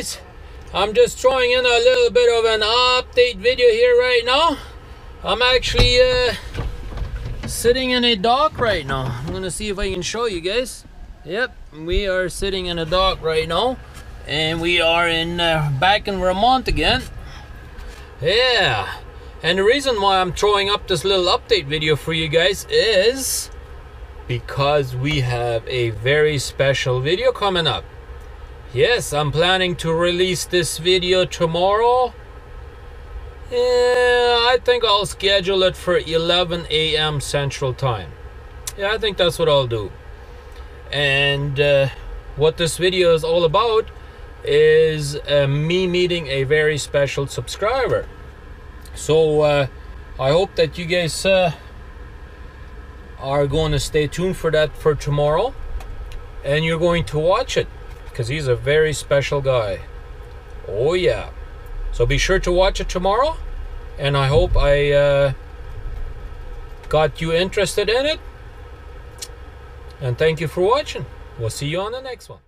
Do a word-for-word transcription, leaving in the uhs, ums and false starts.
guys, I'm just throwing in a little bit of an update video here right now. I'm actually uh, sitting in a dock right now. I'm gonna see if I can show you guys. Yep, we are sitting in a dock right now, and we are in uh, back in Vermont again. Yeah, and the reason why I'm throwing up this little update video for you guys is because we have a very special video coming up. Yes, I'm planning to release this video tomorrow. Yeah, I think I'll schedule it for eleven A M Central Time. Yeah, I think that's what I'll do. And uh, what this video is all about is uh, me meeting a very special subscriber. So uh, I hope that you guys uh, are going to stay tuned for that for tomorrow, and you're going to watch it because he's a very special guy. Oh yeah, so be sure to watch it tomorrow, and I hope I uh, got you interested in it, and thank you for watching. We'll see you on the next one.